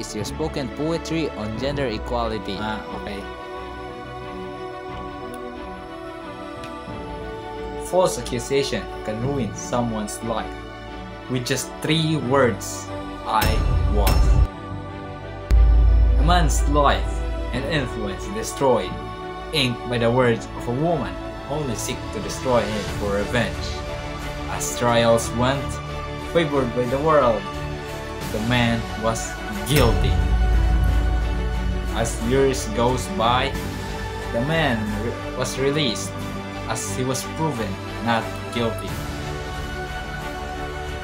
is your spoken poetry on gender equality. Ah, okay. False accusation can ruin someone's life with just 3 words. I was. A man's life and influence destroyed, inked by the words of a woman only seek to destroy him for revenge. As trials went, favored by the world, the man was guilty. As years goes by, the man was released as he was proven not guilty.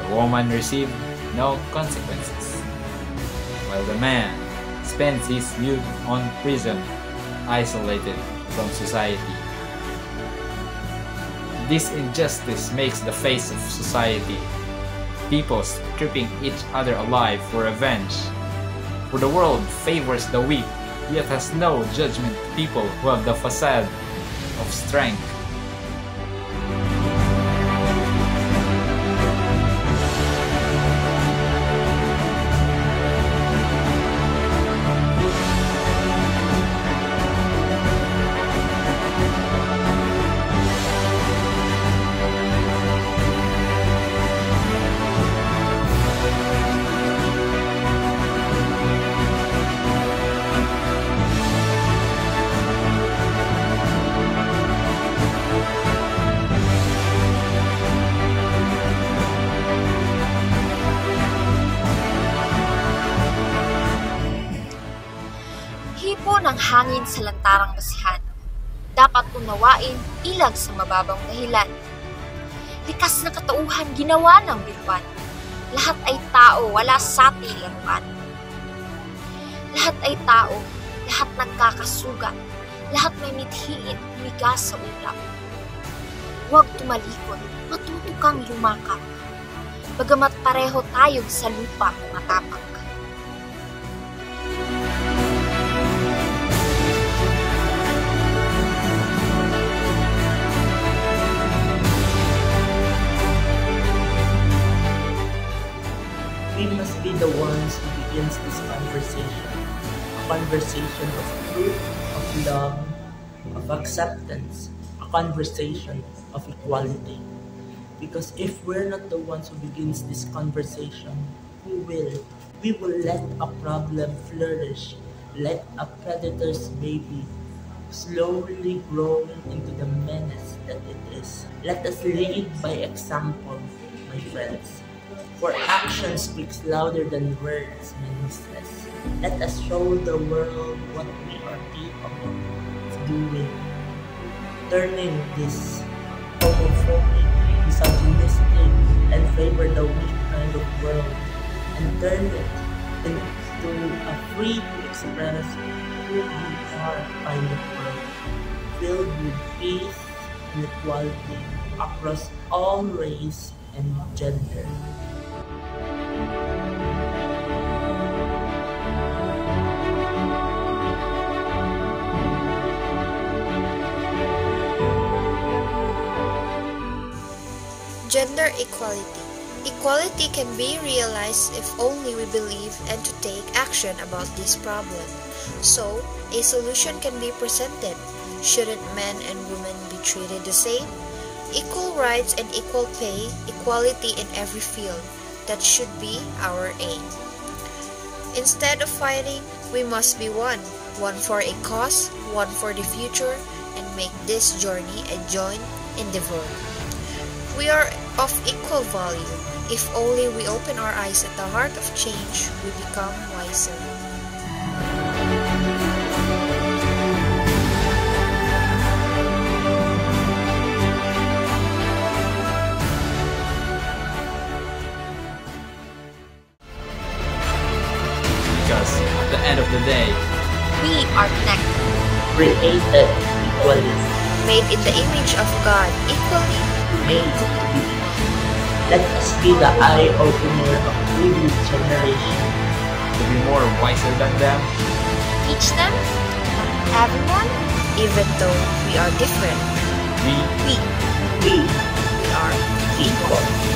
The woman received no consequences, while the man spends his youth on prison, isolated from society. This injustice makes the face of society, people stripping each other alive for revenge. For the world favors the weak, yet has no judgment to people who have the facade of strength. Ng hangin sa lantarang basihan. Dapat unawain ilag sa mababang dahilan. Likas na katauhan ginawa ng biruan. Lahat ay tao, wala sa tilaruan. Lahat ay tao, lahat nagkakasugat. Lahat may mithiin, humigas sa ulap. Huwag tumalikod, matuto kang yumakap. Bagamat pareho tayong sa lupa matapak. We must be the ones who begins this conversation, a conversation of truth, of love, of acceptance, a conversation of equality. Because if we're not the ones who begins this conversation, who will? We will let a problem flourish, let a predator's baby slowly growing into the menace that it is. Let us lead by example, my friends. For action speaks louder than words, ministers. Let us show the world what we are capable of doing. Turning this homophobic, misogynistic, and favor the weak kind of world, and turn it into a free to express who we are kind of world, filled with peace and equality across all race and gender. Gender equality. Equality can be realized if only we believe and to take action about this problem. So, a solution can be presented. Shouldn't men and women be treated the same? Equal rights and equal pay, equality in every field. That should be our aim. Instead of fighting, we must be one. One for a cause, one for the future, and make this journey a joint endeavor. We are of equal value. If only we open our eyes at the heart of change, we become wiser. Because at the end of the day, we are connected, created equally, made in the image of God, equally. Let us be the eye-opener of previous generation. To be more wiser than them. Teach them, everyone, even though we are different. We are equal.